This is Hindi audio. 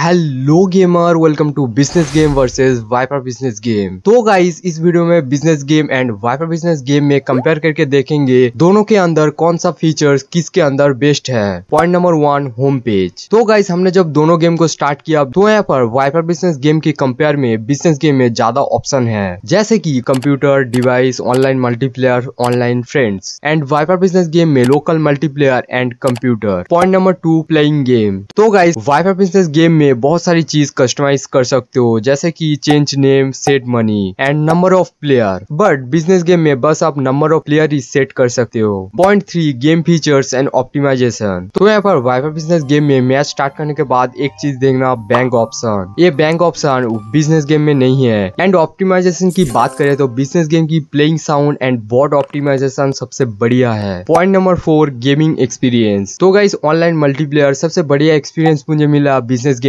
Hello gamer, welcome to business game versus wiper business game. तो गाइस, इस वीडियो में business game and wiper business game में कंपेयर करके देखेंगे दोनों के अंदर कौन सा फीचर्स किसके अंदर बेस्ट है। Point number 1, home page. तो गाइस, हमने जब दोनों गेम को स्टार्ट किया तो यहाँ पर वाइपर बिजनेस गेम की कंपेयर में बिजनेस गेम में ज्यादा ऑप्शन है, जैसे की computer, device, online multiplayer, online friends, and wiper business game में local multiplayer and computer. Point number 2, playing game. तो गाइस, वाइपर बिजनेस गेम में बहुत सारी चीज कस्टमाइज कर सकते हो, जैसे कि change name, set money and number of player, but business game में बस आप नंबर ऑफ प्लेयर ही सेट कर सकते हो। Point 3, game features and optimisation. तो यहाँ पर वाइपर बिजनेस गेम में मैच स्टार्ट करने के बाद एक चीज देखना, बैंक ऑप्शन। ये बैंक ऑप्शन बिजनेस गेम में नहीं है। एंड ऑप्टिमाइजेशन की बात करें तो बिजनेस गेम की playing sound and bot optimisation सबसे बढ़िया है। Point number 4, gaming experience. तो गाइस, ऑनलाइन मल्टीप्लेयर सबसे बढ़िया एक्सपीरियंस मुझे मिला बिजनेस गेम